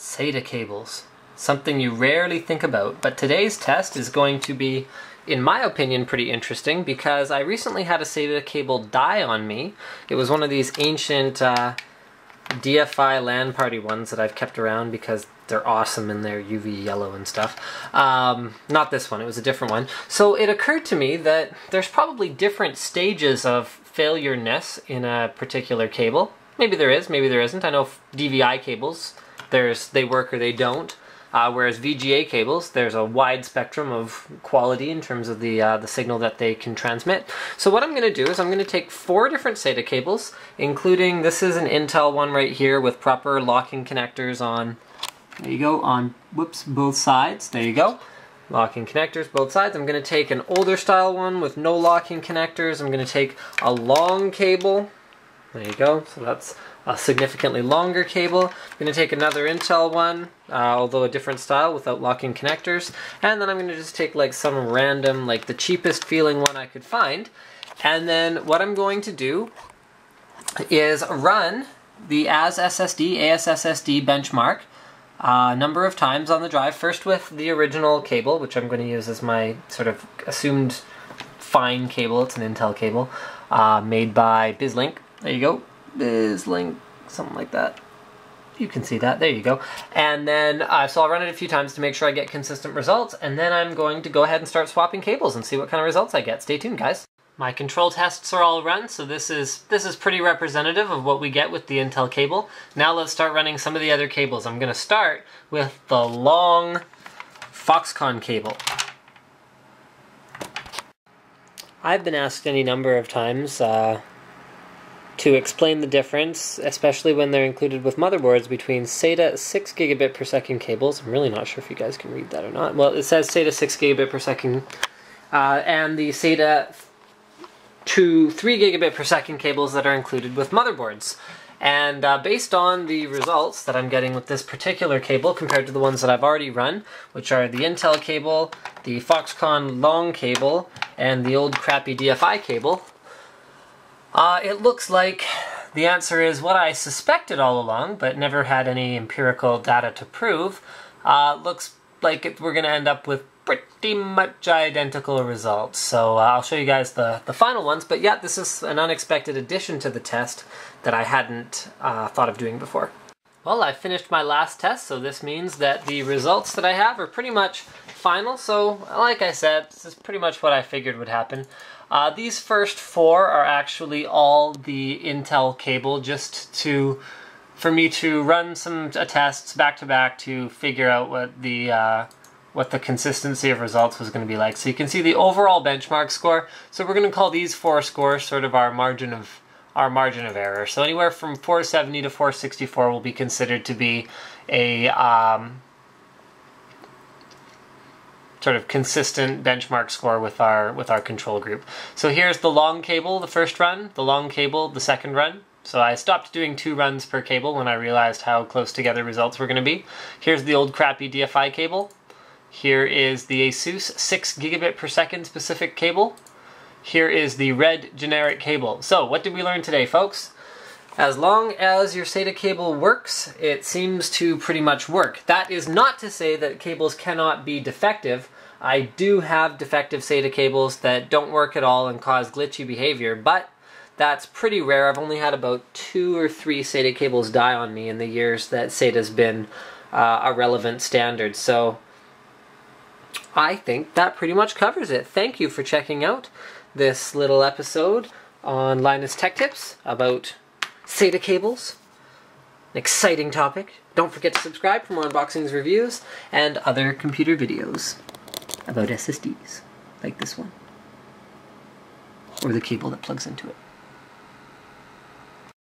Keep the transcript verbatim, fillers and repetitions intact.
SATA cables, something you rarely think about, but today's test is going to be, in my opinion, pretty interesting because I recently had a SATA cable die on me. It was one of these ancient uh, D F I LAN party ones that I've kept around because they're awesome and they're U V yellow and stuff. Um, not this one, it was a different one. So it occurred to me that there's probably different stages of failure-ness in a particular cable. Maybe there is, maybe there isn't. I know D V I cables, there's they work or they don't. Uh, whereas V G A cables, there's a wide spectrum of quality in terms of the uh, the signal that they can transmit. So what I'm going to do is I'm going to take four different SATA cables, including this is an Intel one right here with proper locking connectors on. There you go, on whoops both sides. There you go, locking connectors both sides. I'm going to take an older style one with no locking connectors. I'm going to take a long cable. There you go. So that's a significantly longer cable. I'm going to take another Intel one, uh, although a different style without locking connectors, and then I'm going to just take like some random, like the cheapest feeling one I could find, and then what I'm going to do is run the A S S S D benchmark a uh, number of times on the drive, first with the original cable, which I'm going to use as my sort of assumed fine cable. It's an Intel cable uh, made by BizLink. There you go. BizLink, something like that. You can see that. There you go. And then, uh, so I'll run it a few times to make sure I get consistent results, and then I'm going to go ahead and start swapping cables and see what kind of results I get. Stay tuned, guys. My control tests are all run, so this is this is pretty representative of what we get with the Intel cable. Now let's start running some of the other cables. I'm going to start with the long Foxconn cable. I've been asked any number of times, uh, to explain the difference, especially when they're included with motherboards, between SATA six gigabit per second cables. I'm really not sure if you guys can read that or not. Well, it says SATA six gigabit per second, uh, and the SATA two three gigabit per second cables that are included with motherboards. And uh, based on the results that I'm getting with this particular cable compared to the ones that I've already run, which are the Intel cable, the Foxconn long cable, and the old crappy D F I cable, Uh, it looks like the answer is what I suspected all along, but never had any empirical data to prove. Uh, looks like it, we're going to end up with pretty much identical results. So uh, I'll show you guys the, the final ones, but yeah, this is an unexpected addition to the test that I hadn't uh, thought of doing before. Well, I finished my last test, so this means that the results that I have are pretty much final. So, like I said, this is pretty much what I figured would happen. Uh, these first four are actually all the Intel cable, just to for me to run some uh, tests back to back to figure out what the uh, what the consistency of results was going to be like. So you can see the overall benchmark score. So we're going to call these four scores sort of our margin of our margin of error. So anywhere from four seventy to four sixty-four will be considered to be a um, sort of consistent benchmark score with our with our control group. So here's the long cable, the first run, the long cable, the second run. So I stopped doing two runs per cable when I realized how close together results were going to be. Here's the old crappy D F I cable. Here is the ASUS six gigabit per second specific cable. Here is the red generic cable. So what did we learn today, folks? As long as your SATA cable works, it seems to pretty much work. That is not to say that cables cannot be defective. I do have defective SATA cables that don't work at all and cause glitchy behavior, but that's pretty rare. I've only had about two or three SATA cables die on me in the years that SATA's been uh, a relevant standard. So I think that pretty much covers it. Thank you for checking out this little episode on Linus Tech Tips about SATA cables. An exciting topic. Don't forget to subscribe for more unboxings, reviews, and other computer videos about S S Ds, like this one, or the cable that plugs into it.